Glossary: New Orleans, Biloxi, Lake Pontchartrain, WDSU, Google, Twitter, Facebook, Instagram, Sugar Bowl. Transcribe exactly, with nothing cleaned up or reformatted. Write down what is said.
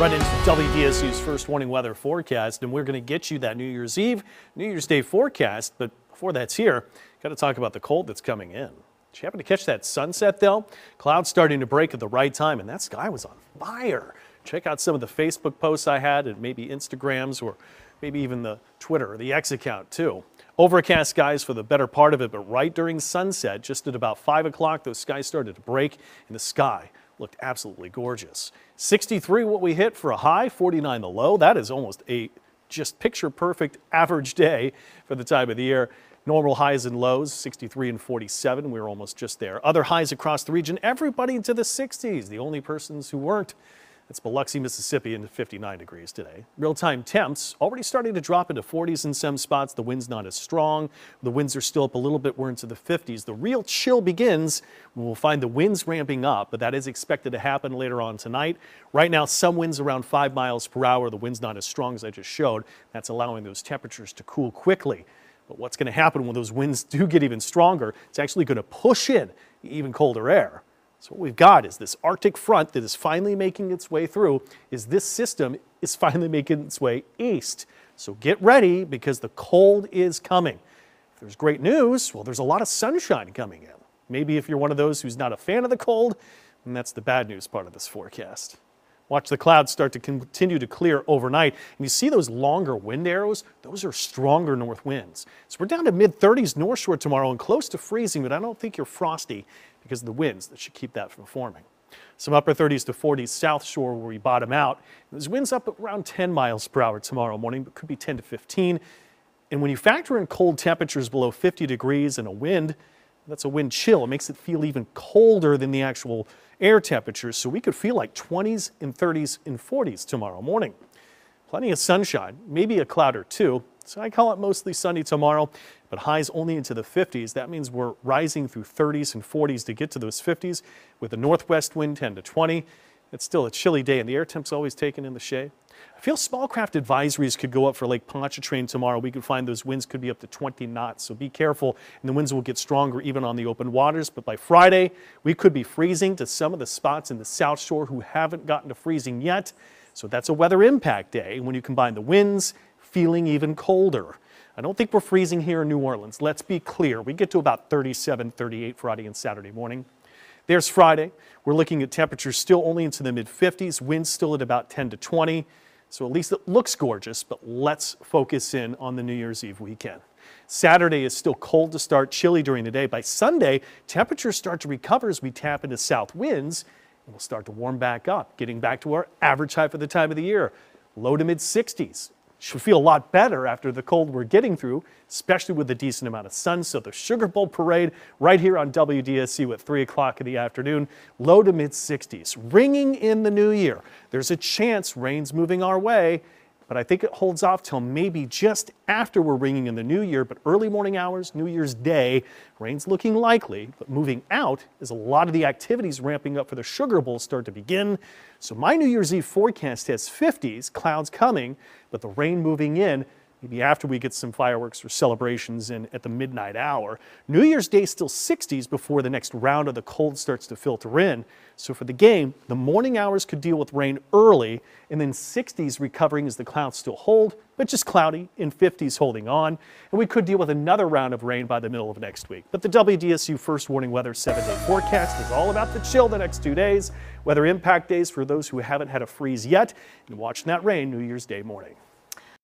Right into W D S U's first warning weather forecast, and we're going to get you that New Year's Eve, New Year's Day forecast. But before that's here, got to talk about the cold that's coming in. Did you happen to catch that sunset though? Clouds starting to break at the right time, and that sky was on fire. Check out some of the Facebook posts I had, and maybe Instagrams, or maybe even the Twitter or the X account too. Overcast skies for the better part of it, but right during sunset, just at about five o'clock, those skies started to break, and the sky looked absolutely gorgeous. sixty-three what we hit for a high, forty-nine the low. That is almost a just picture-perfect average day for the time of the year. Normal highs and lows, sixty-three and forty-seven. We were almost just there. Other highs across the region, everybody into the sixties. The only persons who weren't, it's Biloxi, Mississippi, into fifty-nine degrees today. Real-time temps already starting to drop into forties in some spots. The wind's not as strong. The winds are still up a little bit. We're into the fifties. The real chill begins when we'll find the winds ramping up, but that is expected to happen later on tonight. Right now, some winds around five miles per hour. The wind's not as strong as I just showed. That's allowing those temperatures to cool quickly. But what's going to happen when those winds do get even stronger? It's actually going to push in even colder air. So what we've got is this Arctic front that is finally making its way through, is this system is finally making its way east. So get ready, because the cold is coming. If there's great news, well, there's a lot of sunshine coming in. Maybe if you're one of those who's not a fan of the cold, then that's the bad news part of this forecast. Watch the clouds start to continue to clear overnight. And you see those longer wind arrows? Those are stronger north winds. So we're down to mid thirties north shore tomorrow and close to freezing, but I don't think you're frosty because of the winds that should keep that from forming. Some upper thirties to forties south shore where we bottom out. Those winds up around ten miles per hour tomorrow morning, but could be ten to fifteen. And when you factor in cold temperatures below fifty degrees and a wind, that's a wind chill. It makes it feel even colder than the actual air temperatures, so we could feel like twenties and thirties and forties tomorrow morning. Plenty of sunshine, maybe a cloud or two, so I call it mostly sunny tomorrow, but highs only into the fifties. That means we're rising through thirties and forties to get to those fifties with a northwest wind ten to twenty. It's still a chilly day, and the air temp's always taken in the shade. I feel small craft advisories could go up for Lake Pontchartrain tomorrow. We could find those winds could be up to twenty knots, so be careful. And the winds will get stronger even on the open waters. But by Friday, we could be freezing to some of the spots in the South Shore who haven't gotten to freezing yet. So that's a weather impact day when you combine the winds, feeling even colder. I don't think we're freezing here in New Orleans. Let's be clear. We get to about thirty-seven, thirty-eight Friday and Saturday morning. There's Friday. We're looking at temperatures still only into the mid fifties, winds still at about ten to twenty. So at least it looks gorgeous, but let's focus in on the New Year's Eve weekend. Saturday is still cold to start, chilly during the day. By Sunday, temperatures start to recover as we tap into south winds, and we'll start to warm back up, getting back to our average high for the time of the year, low to mid sixties. Should feel a lot better after the cold we're getting through, especially with a decent amount of sun. So the Sugar Bowl parade right here on W D S U at three o'clock in the afternoon, low to mid sixties, ringing in the new year. There's a chance rain's moving our way, but I think it holds off till maybe just after we're ringing in the new year. But early morning hours, New Year's Day, rain's looking likely, but moving out as a lot of the activities ramping up for the Sugar Bowl start to begin. So my New Year's Eve forecast has fifties, clouds coming, but the rain moving in maybe after we get some fireworks or celebrations in at the midnight hour. New Year's Day still sixties before the next round of the cold starts to filter in. So for the game, the morning hours could deal with rain early, and then sixties recovering as the clouds still hold, but just cloudy, and fifties holding on. And we could deal with another round of rain by the middle of next week. But the W D S U First Warning Weather seven-day forecast is all about the chill the next two days. Weather impact days for those who haven't had a freeze yet, and watching that rain New Year's Day morning.